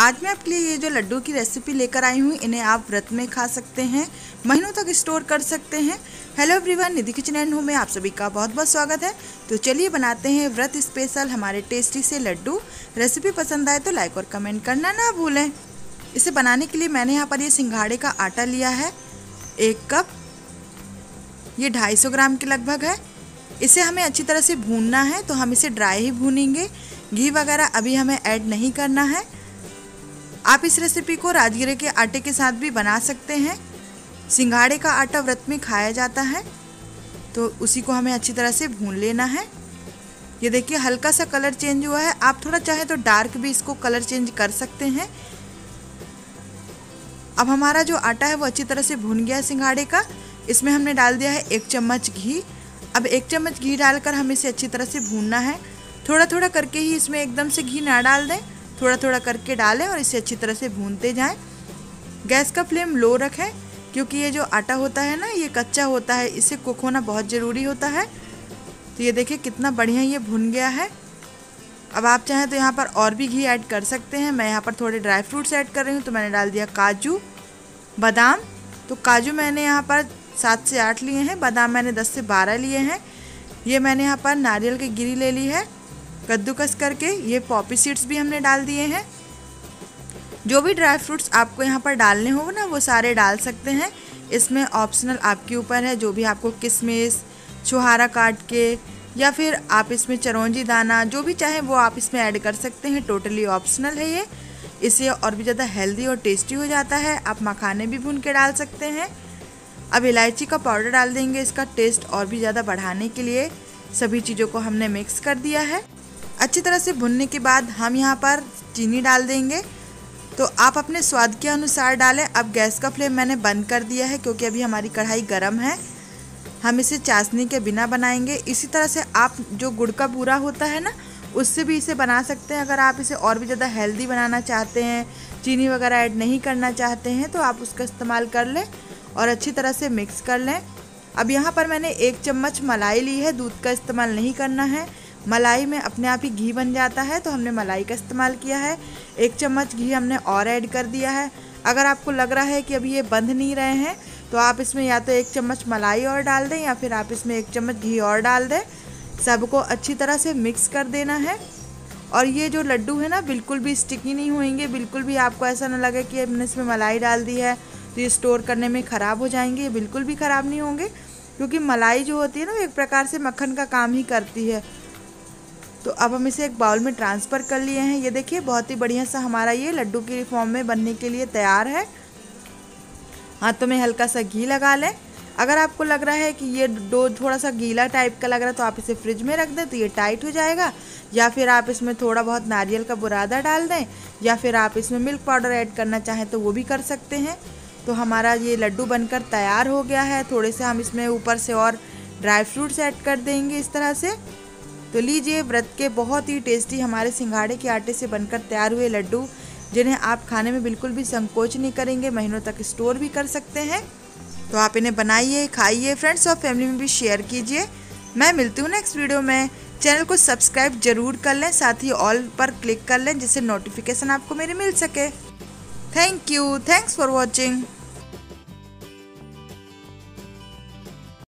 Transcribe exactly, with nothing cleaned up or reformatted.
आज मैं आपके लिए ये जो लड्डू की रेसिपी लेकर आई हूँ, इन्हें आप व्रत में खा सकते हैं, महीनों तक स्टोर कर सकते हैं। Hello everyone, Nidhi kitchen and home में आप सभी का बहुत बहुत स्वागत है। तो चलिए बनाते हैं व्रत स्पेशल हमारे टेस्टी से लड्डू। रेसिपी पसंद आए तो लाइक और कमेंट करना ना भूलें। इसे बनाने के लिए मैंने यहाँ पर ये सिंघाड़े का आटा लिया है, एक कप, ये ढाई सौ ग्राम के लगभग है। इसे हमें अच्छी तरह से भूनना है, तो हम इसे ड्राई ही भूनेंगे, घी वगैरह अभी हमें ऐड नहीं करना है। आप इस रेसिपी को राजगिरे के आटे के साथ भी बना सकते हैं। सिंघाड़े का आटा व्रत में खाया जाता है, तो उसी को हमें अच्छी तरह से भून लेना है। ये देखिए हल्का सा कलर चेंज हुआ है, आप थोड़ा चाहे तो डार्क भी इसको कलर चेंज कर सकते हैं। अब हमारा जो आटा है वो अच्छी तरह से भून गया है सिंघाड़े का। इसमें हमने डाल दिया है एक चम्मच घी। अब एक चम्मच घी डालकर हम इसे अच्छी तरह से भूनना है। थोड़ा थोड़ा करके ही, इसमें एकदम से घी ना डाल दें, थोड़ा थोड़ा करके डालें और इसे अच्छी तरह से भूनते जाएं। गैस का फ्लेम लो रखें, क्योंकि ये जो आटा होता है ना, ये कच्चा होता है, इसे कुक होना बहुत ज़रूरी होता है। तो ये देखिए कितना बढ़िया ये भुन गया है। अब आप चाहें तो यहाँ पर और भी घी ऐड कर सकते हैं। मैं यहाँ पर थोड़े ड्राई फ्रूट्स ऐड कर रही हूँ, तो मैंने डाल दिया काजू बादाम। तो काजू मैंने यहाँ पर सात से आठ लिए हैं, बादाम मैंने दस से बारह लिए हैं। ये मैंने यहाँ पर नारियल की गिरी ले ली है कद्दूकस करके। ये पॉपी सीड्स भी हमने डाल दिए हैं। जो भी ड्राई फ्रूट्स आपको यहाँ पर डालने हो ना, वो सारे डाल सकते हैं। इसमें ऑप्शनल आपके ऊपर है, जो भी आपको किशमिश छुहारा काट के, या फिर आप इसमें चरौंजी दाना जो भी चाहे वो आप इसमें ऐड कर सकते हैं। टोटली ऑप्शनल है ये। इससे और भी ज़्यादा हेल्दी और टेस्टी हो जाता है। आप मखाने भी भून के डाल सकते हैं। अब इलायची का पाउडर डाल देंगे इसका टेस्ट और भी ज़्यादा बढ़ाने के लिए। सभी चीज़ों को हमने मिक्स कर दिया है। अच्छी तरह से भुनने के बाद हम यहाँ पर चीनी डाल देंगे, तो आप अपने स्वाद के अनुसार डालें। अब गैस का फ्लेम मैंने बंद कर दिया है, क्योंकि अभी हमारी कढ़ाई गर्म है, हम इसे चाशनी के बिना बनाएंगे। इसी तरह से आप जो गुड़ का बूरा होता है ना, उससे भी इसे बना सकते हैं। अगर आप इसे और भी ज़्यादा हेल्दी बनाना चाहते हैं, चीनी वगैरह ऐड नहीं करना चाहते हैं, तो आप उसका इस्तेमाल कर लें और अच्छी तरह से मिक्स कर लें। अब यहाँ पर मैंने एक चम्मच मलाई ली है, दूध का इस्तेमाल नहीं करना है। मलाई में अपने आप ही घी बन जाता है, तो हमने मलाई का इस्तेमाल किया है। एक चम्मच घी हमने और ऐड कर दिया है। अगर आपको लग रहा है कि अभी ये बंध नहीं रहे हैं, तो आप इसमें या तो एक चम्मच मलाई और डाल दें, या फिर आप इसमें एक चम्मच घी और डाल दें। सबको अच्छी तरह से मिक्स कर देना है। और ये जो लड्डू है ना, बिल्कुल भी स्टिकी नहीं होंगे, बिल्कुल भी आपको ऐसा ना लगे कि हमने इसमें मलाई डाल दी है तो ये स्टोर करने में ख़राब हो जाएंगे। ये बिल्कुल भी ख़राब नहीं होंगे, क्योंकि मलाई जो होती है ना, वो एक प्रकार से मक्खन का काम ही करती है। तो अब हम इसे एक बाउल में ट्रांसफ़र कर लिए हैं। ये देखिए बहुत ही बढ़िया सा हमारा ये लड्डू की फॉर्म में बनने के लिए तैयार है। हाथों में हल्का सा घी लगा लें। अगर आपको लग रहा है कि ये डो थोड़ा सा गीला टाइप का लग रहा है, तो आप इसे फ्रिज में रख दें, तो ये टाइट हो जाएगा। या फिर आप इसमें थोड़ा बहुत नारियल का बुरादा डाल दें, या फिर आप इसमें मिल्क पाउडर ऐड करना चाहें तो वो भी कर सकते हैं। तो हमारा ये लड्डू बनकर तैयार हो गया है। थोड़े से हम इसमें ऊपर से और ड्राई फ्रूट्स ऐड कर देंगे इस तरह से। तो लीजिए, व्रत के बहुत ही टेस्टी हमारे सिंघाड़े के आटे से बनकर तैयार हुए लड्डू, जिन्हें आप खाने में बिल्कुल भी संकोच नहीं करेंगे, महीनों तक स्टोर भी कर सकते हैं। तो आप इन्हें बनाइए, खाइए, फ्रेंड्स और फैमिली में भी शेयर कीजिए। मैं मिलती हूँ नेक्स्ट वीडियो में। चैनल को सब्सक्राइब जरूर कर लें, साथ ही ऑल पर क्लिक कर लें, जिससे नोटिफिकेशन आपको मेरे मिल सके। Thank you, thanks for watching.